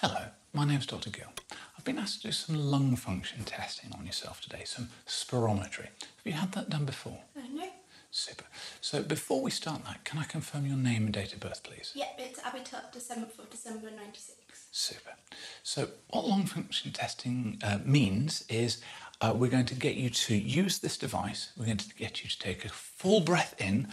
Hello, my name's Dr Gill. I've been asked to do some lung function testing on yourself today, some spirometry. Have you had that done before? No. Super. So before we start that, can I confirm your name and date of birth, please? Yep, it's Abbey Tuck, the 7th of December, 96. Super. So what lung function testing means is we're going to get you to use this device. We're going to get you to take a full breath in,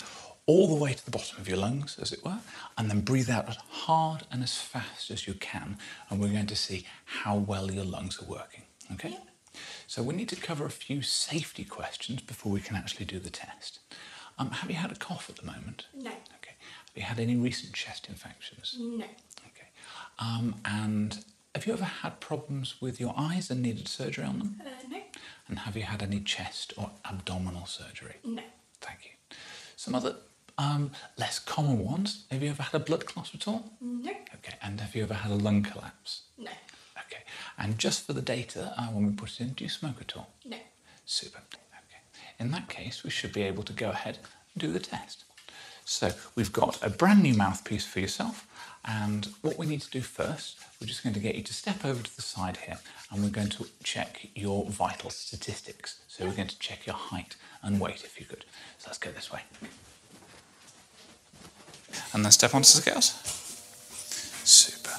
all the way to the bottom of your lungs, as it were, and then breathe out as hard and as fast as you can, and we're going to see how well your lungs are working, okay? Yep. So we need to cover a few safety questions before we can actually do the test. Have you had a cough at the moment? No. Okay. Have you had any recent chest infections? No. Okay. And have you ever had problems with your eyes and needed surgery on them? No. And have you had any chest or abdominal surgery? No. Thank you. Some other less common ones. Have you ever had a blood clot at all? No. Okay, and have you ever had a lung collapse? No. Okay, and just for the data, when we put it in, do you smoke at all? No. Super. Okay. In that case, we should be able to go ahead and do the test. So we've got a brand new mouthpiece for yourself, and what we need to do first, we're just going to get you to step over to the side here, and we're going to check your vital statistics. So we're going to check your height and weight, if you could. So let's go this way. And then step onto the scales. Super.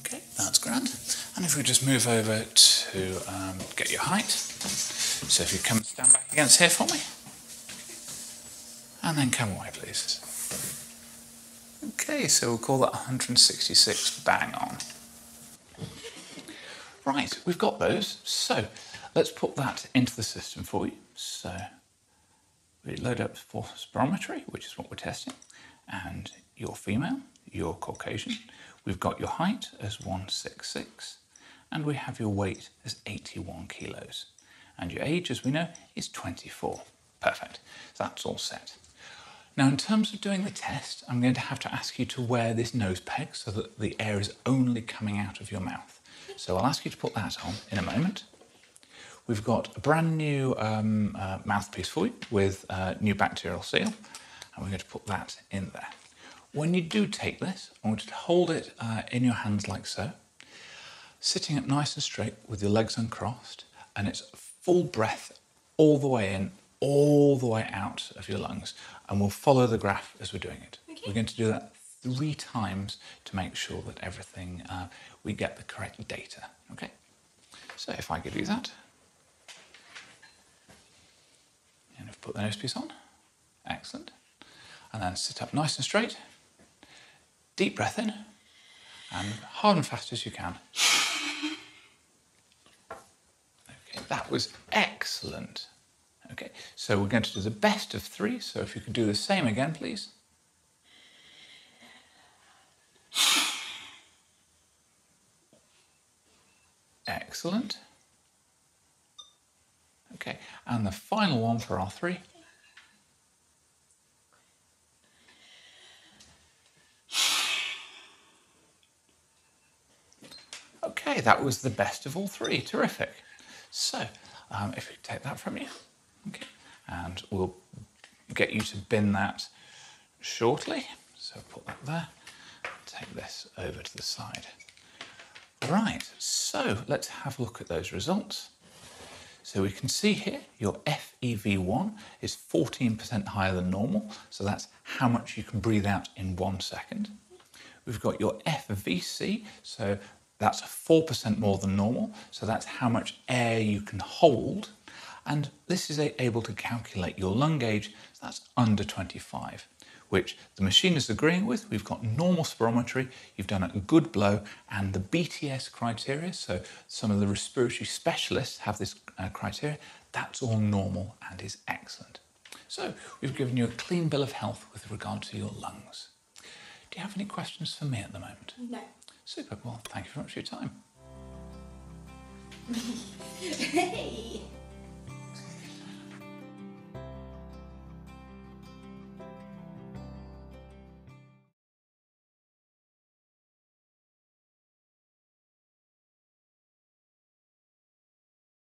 Okay, that's grand. And if we just move over to get your height. So if you come stand back against here for me. And then come away, please. Okay, so we'll call that 166 bang on. Right, we've got those. So let's put that into the system for you. So we load up for spirometry, which is what we're testing, and you're female, you're Caucasian. We've got your height as 166, and we have your weight as 81 kilos. And your age, as we know, is 24. Perfect, so that's all set. Now, in terms of doing the test, I'm going to have to ask you to wear this nose peg so that the air is only coming out of your mouth. So I'll ask you to put that on in a moment. We've got a brand new mouthpiece for you with new bacterial seal, and we're going to put that in there. When you do take this, I want you to hold it in your hands like so, sitting up nice and straight with your legs uncrossed, and it's full breath all the way in, all the way out of your lungs, and we'll follow the graph as we're doing it. Okay. We're going to do that 3 times to make sure that everything, we get the correct data, okay? So if I could do that, and I've put the nose piece on, excellent. And then sit up nice and straight, deep breath in, and hard and fast as you can. Okay, that was excellent. Okay, so we're going to do the best of 3, so if you could do the same again, please. Excellent. Okay, and the final one for our 3. Okay, that was the best of all 3, terrific. So, if we take that from you. Okay, and we'll get you to bin that shortly. So put that there, take this over to the side. Right, so let's have a look at those results. So we can see here your FEV1 is 14% higher than normal, so that's how much you can breathe out in 1 second. We've got your FVC, so that's 4% more than normal, so that's how much air you can hold. And this is able to calculate your lung age, so that's under 25, which the machine is agreeing with. We've got normal spirometry, you've done a good blow, and the BTS criteria, so some of the respiratory specialists have this criteria, that's all normal and is excellent. So we've given you a clean bill of health with regard to your lungs. Do you have any questions for me at the moment? No. Super, well, thank you very much for your time.